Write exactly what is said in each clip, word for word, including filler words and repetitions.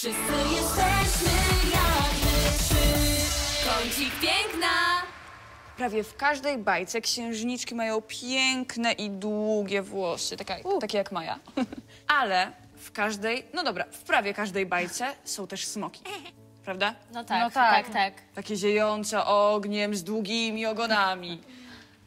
Wszyscy jesteśmy jak my trzy. Kącik piękna! Prawie w każdej bajce księżniczki mają piękne i długie włosy, taka, takie jak Maja. Ale w każdej, no dobra, w prawie każdej bajce są też smoki. Prawda? No tak, no tak, tak, tak. Takie ziejące ogniem z długimi ogonami.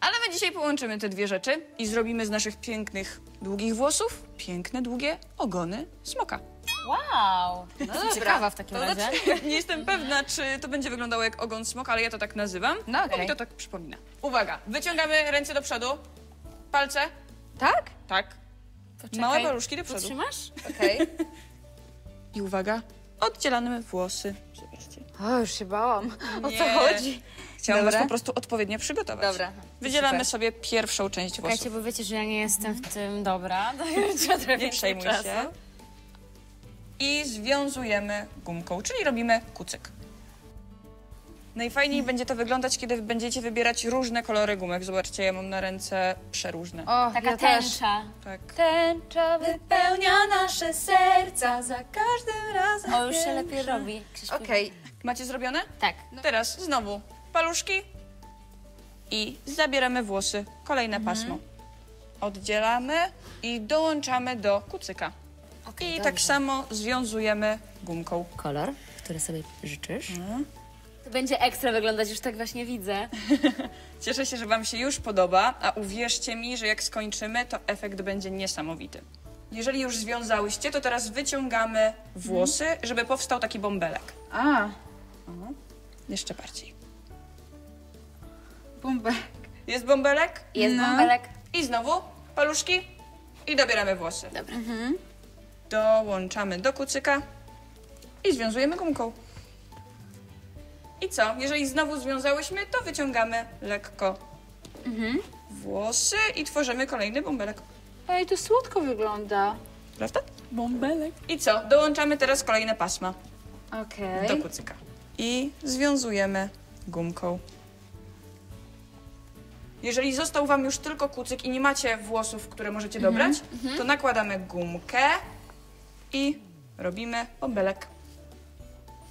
Ale my dzisiaj połączymy te dwie rzeczy i zrobimy z naszych pięknych, długich włosów piękne, długie ogony smoka. Wow! No dobra. Ciekawa w takim to razie. Znaczy, nie jestem pewna, czy to będzie wyglądało jak ogon smoka, ale ja to tak nazywam. No okay. Bo mi to tak przypomina. Uwaga, wyciągamy ręce do przodu. Palce. Tak? Tak. Poczekaj. Małe paluszki do przodu. Trzymasz? Okej. Okay. I uwaga, oddzielamy włosy. Zobaczcie. O, już się bałam. O nie. Co chodzi? Chciałam was po prostu odpowiednio przygotować. Dobra. Wydzielamy super. sobie pierwszą część włosów. Czekajcie, bo wiecie, że ja nie jestem w tym dobra. Ja nie przejmuj czasu. się. I związujemy gumką, czyli robimy kucyk. Najfajniej hmm. będzie to wyglądać, kiedy będziecie wybierać różne kolory gumek. Zobaczcie, ja mam na ręce przeróżne. O, taka ja tęcza. Tak. Tęcza wypełnia nasze serca za każdym razem. O, już się lepiej robi. Okej. Okay. Macie zrobione? Tak. No. Teraz znowu paluszki i zabieramy włosy. Kolejne mhm. pasmo. Oddzielamy i dołączamy do kucyka. Okay, I dobrze. tak samo związujemy gumką. Kolor, który sobie życzysz. Mhm. To będzie ekstra wyglądać, już tak właśnie widzę. Cieszę się, że wam się już podoba, a uwierzcie mi, że jak skończymy, to efekt będzie niesamowity. Jeżeli już związałyście, to teraz wyciągamy włosy, mhm. żeby powstał taki bąbelek. A. Mhm. Jeszcze bardziej. Bąbelek. Jest bąbelek? Jest no. bąbelek. I znowu paluszki i dobieramy włosy. Dobra. Mhm. Dołączamy do kucyka i związujemy gumką. I co? Jeżeli znowu związałyśmy, to wyciągamy lekko mhm. włosy i tworzymy kolejny bąbelek. Ej, to słodko wygląda. Prawda? Bąbelek. I co? Dołączamy teraz kolejne pasma okay. do kucyka. I związujemy gumką. Jeżeli został wam już tylko kucyk i nie macie włosów, które możecie dobrać, mhm. to nakładamy gumkę i robimy bąbelek.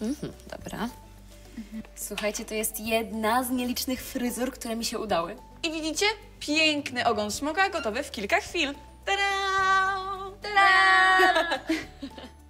Mhm, dobra. Słuchajcie, to jest jedna z nielicznych fryzur, które mi się udały. I widzicie? Piękny ogon smoka gotowy w kilka chwil. Ta-da! Ta-da!